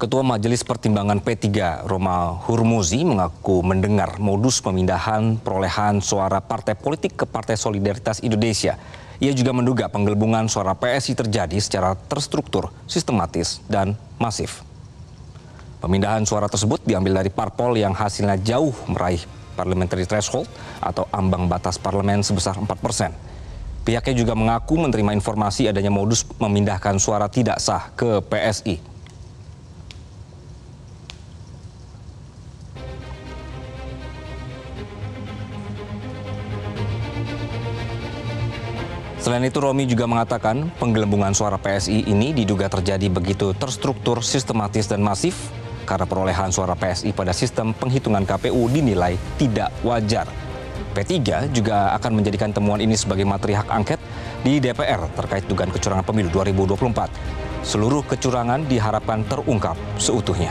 Ketua Majelis Pertimbangan P3 Romahurmuziy mengaku mendengar modus pemindahan perolehan suara partai politik ke Partai Solidaritas Indonesia. Ia juga menduga penggelembungan suara PSI terjadi secara terstruktur, sistematis, dan masif. Pemindahan suara tersebut diambil dari parpol yang hasilnya jauh meraih parliamentary threshold atau ambang batas parlemen sebesar 4%. Pihaknya juga mengaku menerima informasi adanya modus memindahkan suara tidak sah ke PSI. Selain itu, Romi juga mengatakan penggelembungan suara PSI ini diduga terjadi begitu terstruktur, sistematis, dan masif karena perolehan suara PSI pada sistem penghitungan KPU dinilai tidak wajar. P3 juga akan menjadikan temuan ini sebagai materi hak angket di DPR terkait dugaan kecurangan pemilu 2024. Seluruh kecurangan diharapkan terungkap seutuhnya.